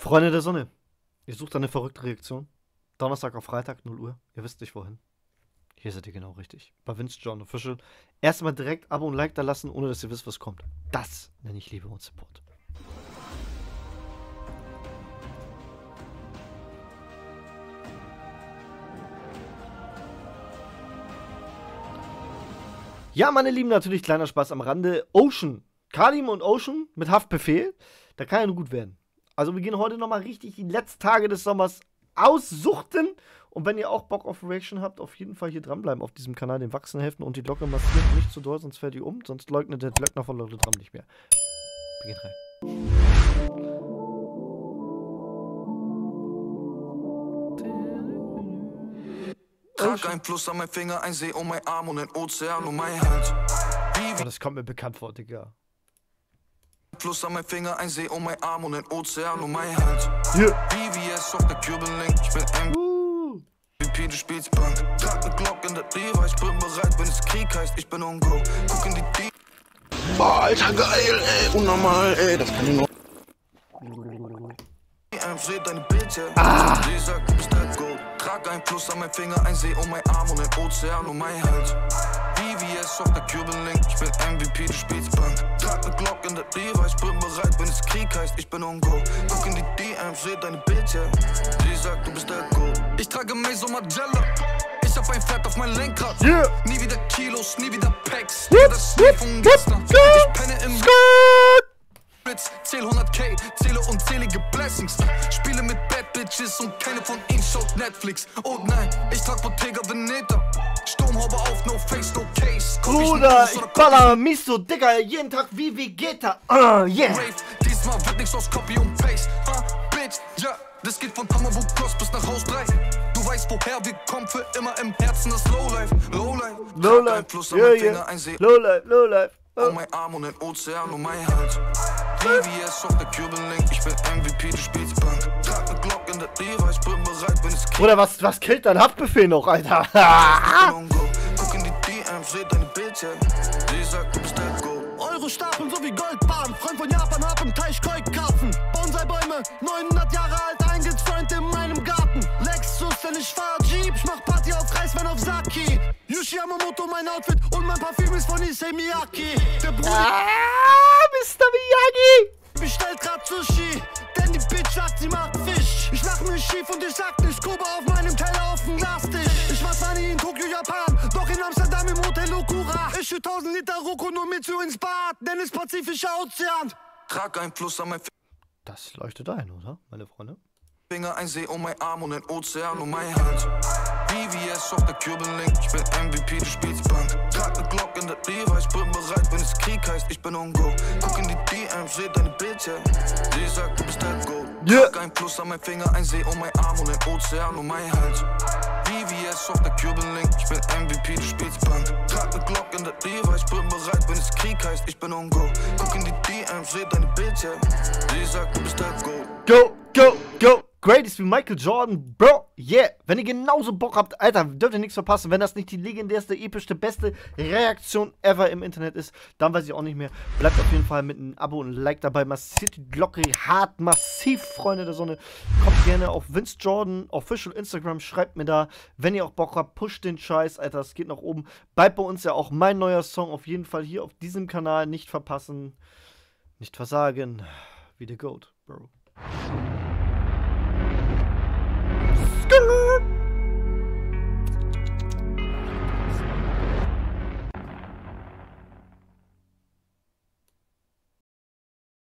Freunde der Sonne, ihr sucht eine verrückte Reaktion. Donnerstag auf Freitag, 0 Uhr. Ihr wisst nicht wohin. Hier seid ihr genau richtig. Bei Vince Jordan Official. Erstmal direkt Abo und Like da lassen, ohne dass ihr wisst, was kommt. Das nenne ich Liebe und Support. Ja, meine Lieben, natürlich kleiner Spaß am Rande. Ozean. Kalim und Ozean mit Haftbefehl. Da kann ja nur gut werden. Also wir gehen heute nochmal richtig die letzten Tage des Sommers aussuchten. Und wenn ihr auch Bock auf Reaction habt, auf jeden Fall hier dranbleiben auf diesem Kanal, den Wachsen helfen und die Glocke massiert, nicht zu doll, sonst fällt ihr um, sonst leugnet der Glöckner von Leute dran nicht mehr. Wir gehen rein. Trag ein Plus an mein Finger, ein See um mein Arm und ein Ozean um mein Hand. Oh, das kommt mir bekannt vor, Digga. Plus an mein Finger, ein See um mein Arm und ein Ozean um mein Hand. BVS auf der Kürbelling, ich bin M. Du spielst Bank, trag ne Glock in der Leber. Ich bin bereit, wenn es Krieg heißt, ich bin on go. Guck in die D. Boah, Alter, geil, ey, unnormal, ey, das kann ich noch. Seht deine Bitte, sie sagt, du bist halt Gold. Trag ein Plus an mein Finger, ein See um mein Arm und ein Ozean um mein Hals. BVS auf der Kürbelling, ich bin MVP, du spielst Bank. Trag ne Glock in der Leber. Ich bin bereit, wenn es Krieg heißt, ich bin on go. Guck in die DMs, seht deine Bitte, sie sagt, du bist halt Gold. Ich trage Maze und Magella. Ich hab ein Fett auf mein Lenkrad. Yeah. Nie wieder Kilos, nie wieder Packs. Das Schnee von gestern. Ich penne im Blitz. Zähl 100k, zähle unzählige Blessings. Spiele mit Bad Bitches und keine von ihnen schaut Netflix. Oh nein, ich trag Bottega Veneta. Sturmhaube auf, no face, no case. Bruder, ich baller mich so, Digga. Jeden Tag wie Vegeta. Yeah. Diesmal wird nix aus Copy und Paste. Bitch, ja. Yeah. Das geht von Hamburg Cross bis nach Haus 3. Du weißt woher wir kommen, für immer im Herzen das Lowlife. Lowlife, Lowlife, Lowlife, Lowlife. Oh mein Arm und ein Ozean um mein Hals. BVS auf der Kürbelling, ich bin MVP, du spielst Bank. Trag ne Glock in der Leber, ich bin bereit, wenn es killt. Bruder, was killt dein Haftbefehl noch, Alter? Guck in die DMs, seht deine Bildchen. Die sagt, du bist der Gold. Euro Stapeln sowie Goldbahn. Freund von Japan, hab im Teich Koi-Karpfen. Bonsai-Bäume, 900 Jahre alt. Freund in meinem Garten, Lexus, denn ich fahr Jeep, ich mach Party auf Reis, wenn auf Saki. Yushi Yamamoto, mein Outfit und mein Parfüm ist von Issey Miyake. Der Bruder, Mr. Miyagi, bestellt grad Sushi, denn die Bitch sagt, sie macht Fisch. Ich lach mich schief und ich sag nicht, Kuba auf meinem Teller auf dem Glastisch. Ich war zwar nie in Tokio, Japan, doch in Amsterdam im Hotel Okura. Ich schütt 1000 Liter Roku nur mit zu ins Bad, denn es Pazifischer Ozean. Trag ein Plus an mein... Das leuchtet ein, oder, meine Freunde? Finger, ein See um mein Arm und ein Ozean um mein Hals. BVS auf der Kürbelling, ich bin MVP, du spielst Bank. Trag ne Glock in der Leber, ich bin bereit, wenn es Krieg heißt, ich bin on go. Guck in die DMs, seh deine Bitche, sie sagt, du bist halt Gold. Trag ein Plus an mein Finger, ein See um mein Arm und ein Ozean um mein Hals. BVS auf der Kürbelling, ich bin MVP, du spielst Bank. Trag ne Glock in der Leber, ich bin bereit, wenn es Krieg heißt, ich bin on go. Guck in die DMs, seh deine Bitche, sie sagt, du bist halt Gold. Go, go, go. Greatest wie Michael Jordan, Bro, yeah. Wenn ihr genauso Bock habt, Alter, dürft ihr nichts verpassen. Wenn das nicht die legendärste, epischste, beste Reaktion ever im Internet ist, dann weiß ich auch nicht mehr. Bleibt auf jeden Fall mit einem Abo und einem Like dabei. Massiert die Glocke hart, massiv, Freunde der Sonne. Kommt gerne auf Vince Jordan Official Instagram, schreibt mir da. Wenn ihr auch Bock habt, pusht den Scheiß, Alter, es geht nach oben. Bleibt bei uns ja auch mein neuer Song auf jeden Fall hier auf diesem Kanal. Nicht verpassen, nicht versagen, wie der Goat, Bro. Skrrr!